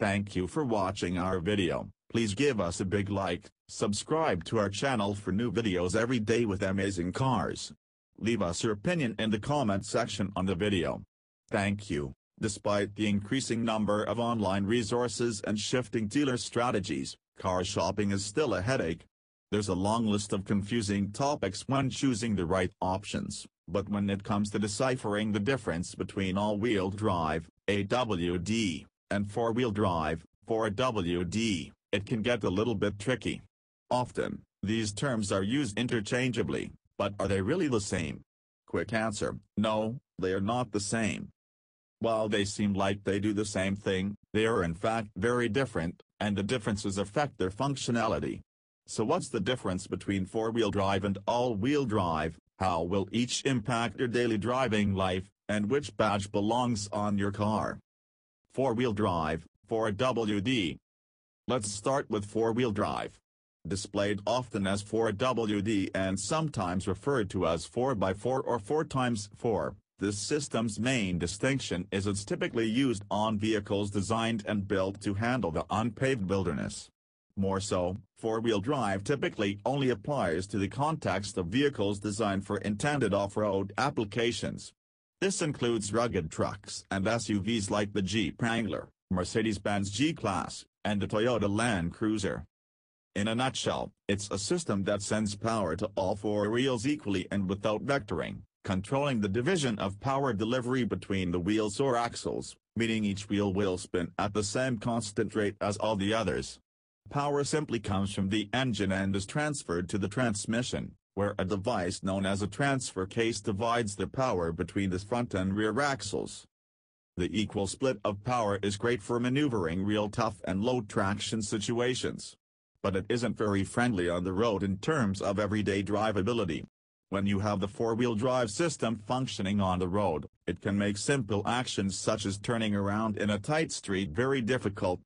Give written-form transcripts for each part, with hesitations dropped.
Thank you for watching our video. Please give us a big like, subscribe to our channel for new videos every day with amazing cars. Leave us your opinion in the comment section on the video. Thank you. Despite the increasing number of online resources and shifting dealer strategies, car shopping is still a headache. There's a long list of confusing topics when choosing the right options, but when it comes to deciphering the difference between all-wheel drive, AWD, and four-wheel drive, 4WD, it can get a little bit tricky. Often, these terms are used interchangeably, but are they really the same? Quick answer, no, they are not the same. While they seem like they do the same thing, they are in fact very different, and the differences affect their functionality. So what's the difference between four-wheel drive and all-wheel drive, how will each impact your daily driving life, and which badge belongs on your car? Four-wheel drive, 4WD. Let's start with four-wheel drive. Displayed often as 4WD and sometimes referred to as 4x4 or 4x4, this system's main distinction is it's typically used on vehicles designed and built to handle the unpaved wilderness. More so, four-wheel drive typically only applies to the context of vehicles designed for intended off-road applications. This includes rugged trucks and SUVs like the Jeep Wrangler, Mercedes-Benz G-Class, and the Toyota Land Cruiser. In a nutshell, it's a system that sends power to all four wheels equally and without vectoring, controlling the division of power delivery between the wheels or axles, meaning each wheel will spin at the same constant rate as all the others. Power simply comes from the engine and is transferred to the transmission, where a device known as a transfer case divides the power between the front and rear axles. The equal split of power is great for maneuvering real tough and low traction situations. But it isn't very friendly on the road in terms of everyday drivability. When you have the four-wheel drive system functioning on the road, it can make simple actions such as turning around in a tight street very difficult.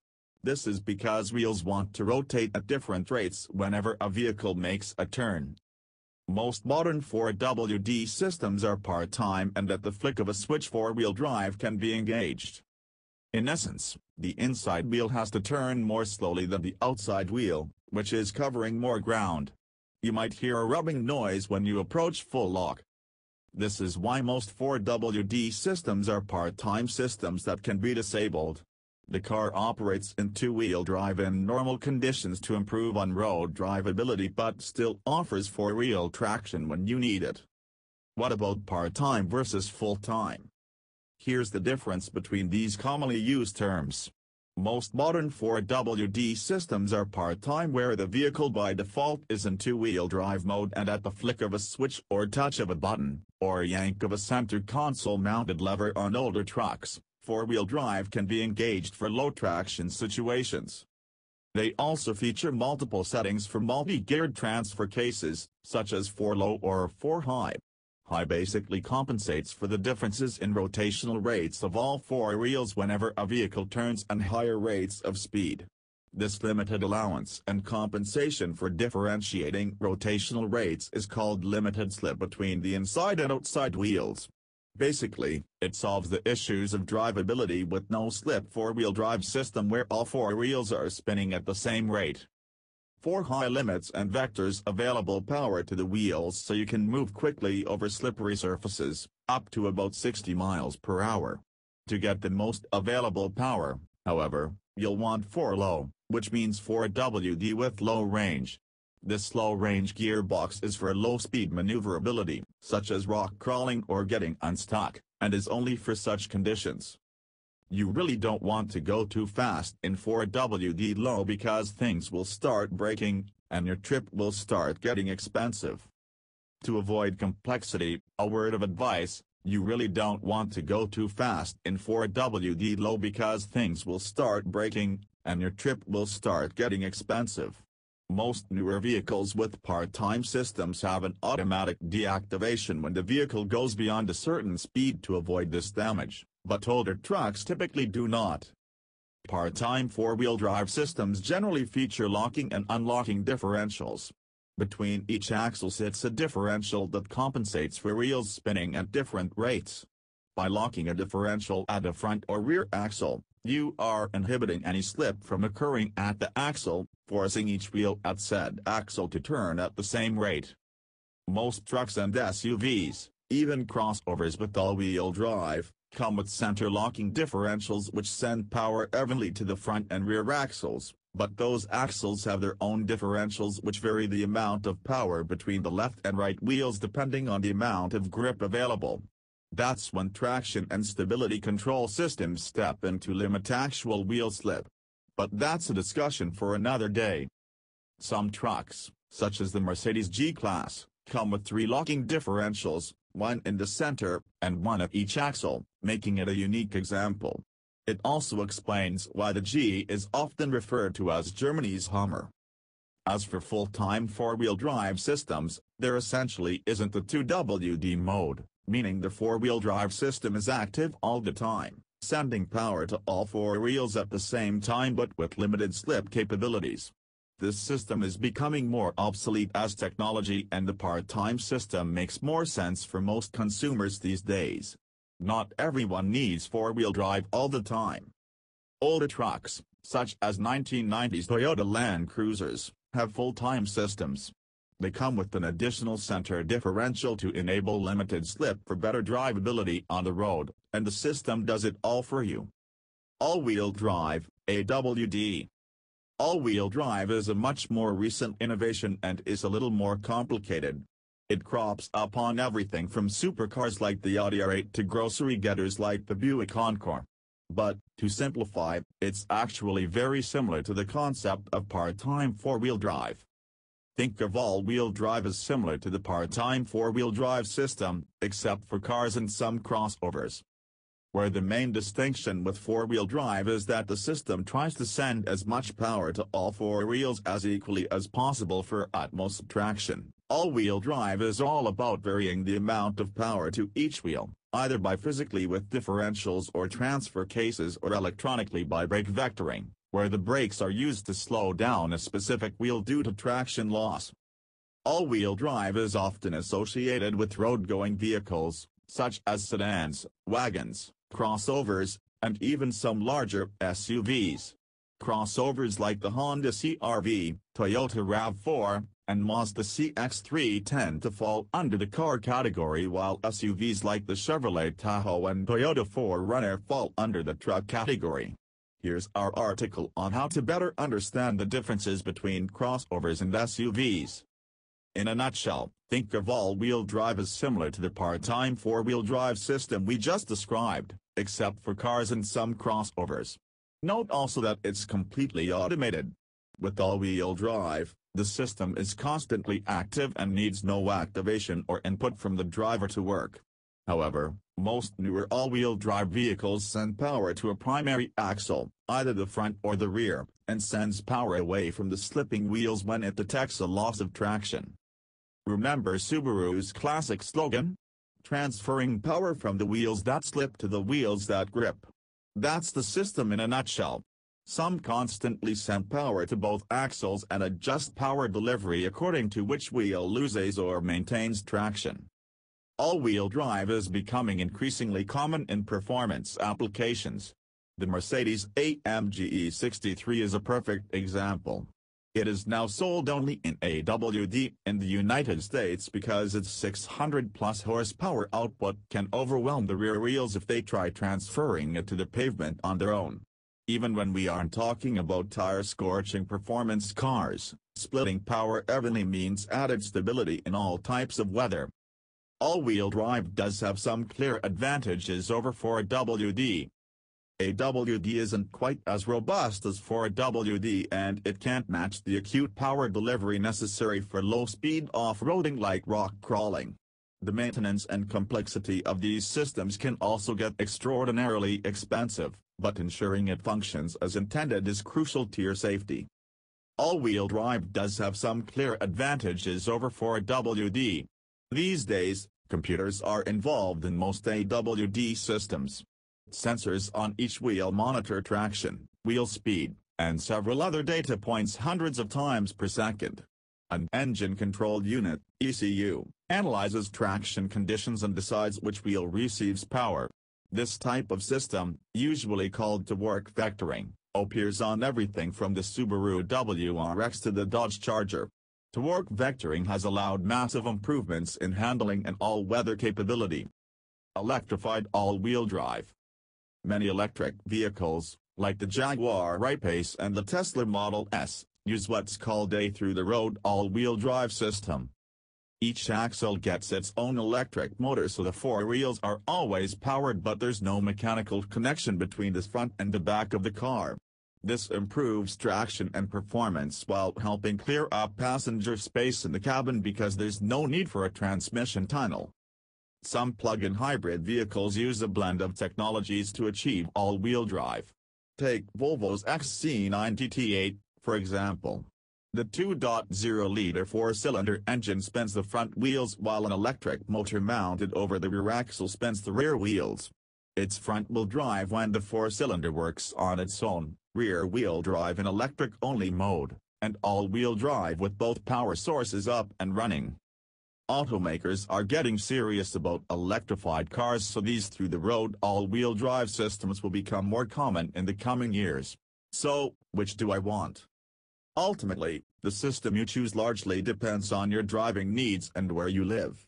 This is because wheels want to rotate at different rates whenever a vehicle makes a turn. Most modern 4WD systems are part-time and at the flick of a switch four-wheel drive can be engaged. In essence, the inside wheel has to turn more slowly than the outside wheel, which is covering more ground. You might hear a rubbing noise when you approach full lock. This is why most 4WD systems are part-time systems that can be disabled. The car operates in two-wheel drive in normal conditions to improve on-road drivability but still offers four-wheel traction when you need it. What about part-time versus full-time? Here's the difference between these commonly used terms. Most modern 4WD systems are part-time where the vehicle by default is in two-wheel drive mode and at the flick of a switch or touch of a button, or yank of a center console mounted lever on older trucks, four-wheel drive can be engaged for low-traction situations. They also feature multiple settings for multi-geared transfer cases, such as 4-low or 4-high. High basically compensates for the differences in rotational rates of all four wheels whenever a vehicle turns and higher rates of speed. This limited allowance and compensation for differentiating rotational rates is called limited slip between the inside and outside wheels. Basically, it solves the issues of drivability with no-slip four-wheel drive system where all four wheels are spinning at the same rate. 4-high limits and vectors available power to the wheels so you can move quickly over slippery surfaces, up to about 60 miles per hour. To get the most available power, however, you'll want 4-low, which means 4WD with low range. This low-range gearbox is for low-speed maneuverability, such as rock crawling or getting unstuck, and is only for such conditions. You really don't want to go too fast in 4WD low because things will start breaking, and your trip will start getting expensive. To avoid complexity, a word of advice, you really don't want to go too fast in 4WD low because things will start breaking, and your trip will start getting expensive. Most newer vehicles with part-time systems have an automatic deactivation when the vehicle goes beyond a certain speed to avoid this damage, but older trucks typically do not. Part-time four-wheel drive systems generally feature locking and unlocking differentials. Between each axle sits a differential that compensates for wheels spinning at different rates. By locking a differential at a front or rear axle, you are inhibiting any slip from occurring at the axle, forcing each wheel at said axle to turn at the same rate. Most trucks and SUVs, even crossovers with all-wheel drive, come with center-locking differentials which send power evenly to the front and rear axles, but those axles have their own differentials which vary the amount of power between the left and right wheels depending on the amount of grip available. That's when traction and stability control systems step in to limit actual wheel slip. But that's a discussion for another day. Some trucks, such as the Mercedes G-Class, come with 3 locking differentials, one in the center, and one at each axle, making it a unique example. It also explains why the G is often referred to as Germany's Hummer. As for full-time 4-wheel drive systems, there essentially isn't a 2WD mode, meaning the 4-wheel drive system is active all the time, sending power to all 4 wheels at the same time but with limited slip capabilities. This system is becoming more obsolete as technology and the part-time system makes more sense for most consumers these days. Not everyone needs 4-wheel drive all the time. Older trucks, such as 1990s Toyota Land Cruisers, have full-time systems. They come with an additional center differential to enable limited slip for better drivability on the road, and the system does it all for you. All-wheel drive, AWD. All-wheel drive is a much more recent innovation and is a little more complicated. It crops up on everything from supercars like the Audi R8 to grocery getters like the Buick Encore. But, to simplify, it's actually very similar to the concept of part-time 4-wheel drive. Think of all-wheel drive as similar to the part-time 4-wheel drive system, except for cars and some crossovers. Where the main distinction with 4-wheel drive is that the system tries to send as much power to all 4 wheels as equally as possible for utmost traction, all-wheel drive is all about varying the amount of power to each wheel, either by physically with differentials or transfer cases or electronically by brake vectoring, where the brakes are used to slow down a specific wheel due to traction loss. All-wheel drive is often associated with road-going vehicles, such as sedans, wagons, crossovers, and even some larger SUVs. Crossovers like the Honda CR-V, Toyota RAV4, and Mazda CX-3 tend to fall under the car category, while SUVs like the Chevrolet Tahoe and Toyota 4Runner fall under the truck category. Here's our article on how to better understand the differences between crossovers and SUVs. In a nutshell, think of all-wheel drive as similar to the part-time 4-wheel drive system we just described, except for cars and some crossovers. Note also that it's completely automated. With all-wheel drive, the system is constantly active and needs no activation or input from the driver to work. However, most newer all-wheel drive vehicles send power to a primary axle, either the front or the rear, and sends power away from the slipping wheels when it detects a loss of traction. Remember Subaru's classic slogan? Transferring power from the wheels that slip to the wheels that grip. That's the system in a nutshell. Some constantly send power to both axles and adjust power delivery according to which wheel loses or maintains traction. All-wheel drive is becoming increasingly common in performance applications. The Mercedes-AMG E63 is a perfect example. It is now sold only in AWD in the United States because its 600-plus horsepower output can overwhelm the rear wheels if they try transferring it to the pavement on their own. Even when we aren't talking about tire-scorching performance cars, splitting power evenly means added stability in all types of weather. All-wheel drive does have some clear advantages over 4WD. AWD isn't quite as robust as 4WD and it can't match the acute power delivery necessary for low-speed off-roading like rock crawling. The maintenance and complexity of these systems can also get extraordinarily expensive, but ensuring it functions as intended is crucial to your safety. All-wheel drive does have some clear advantages over 4WD. These days, computers are involved in most AWD systems. Sensors on each wheel monitor traction, wheel speed, and several other data points hundreds of times per second. An engine control unit, ECU, analyzes traction conditions and decides which wheel receives power. This type of system, usually called torque vectoring, appears on everything from the Subaru WRX to the Dodge Charger. Torque vectoring has allowed massive improvements in handling and all-weather capability. Electrified all-wheel drive. Many electric vehicles, like the Jaguar Ripace and the Tesla Model S, use what's called a through-the-road all-wheel drive system. Each axle gets its own electric motor, so the four wheels are always powered, but there's no mechanical connection between the front and the back of the car. This improves traction and performance while helping clear up passenger space in the cabin because there's no need for a transmission tunnel. Some plug-in hybrid vehicles use a blend of technologies to achieve all-wheel drive. Take Volvo's XC90 T8, for example. The 2.0-liter four-cylinder engine spins the front wheels while an electric motor mounted over the rear axle spins the rear wheels. Its front will drive when the four-cylinder works on its own. Rear-wheel drive in electric-only mode, and all-wheel drive with both power sources up and running. Automakers are getting serious about electrified cars, so these through-the-road all-wheel drive systems will become more common in the coming years. So, which do I want? Ultimately, the system you choose largely depends on your driving needs and where you live.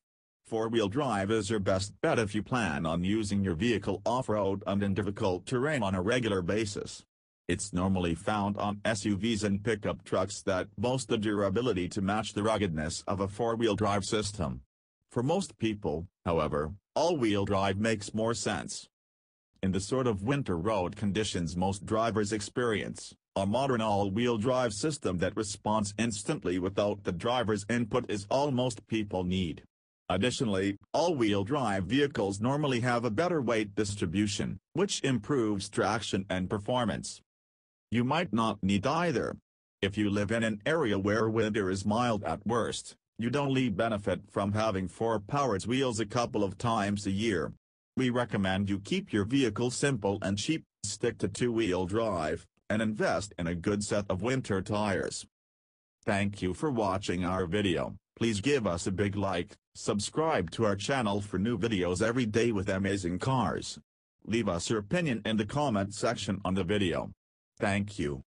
Four-wheel drive is your best bet if you plan on using your vehicle off-road and in difficult terrain on a regular basis. It's normally found on SUVs and pickup trucks that boast the durability to match the ruggedness of a four-wheel drive system. For most people, however, all-wheel drive makes more sense. In the sort of winter road conditions most drivers experience, a modern all-wheel drive system that responds instantly without the driver's input is all most people need. Additionally, all-wheel drive vehicles normally have a better weight distribution, which improves traction and performance. You might not need either. If you live in an area where winter is mild at worst, you'd only benefit from having four powered wheels a couple of times a year. We recommend you keep your vehicle simple and cheap, stick to two-wheel drive, and invest in a good set of winter tires. Thank you for watching our video. Please give us a big like, subscribe to our channel for new videos every day with amazing cars. Leave us your opinion in the comment section on the video. Thank you.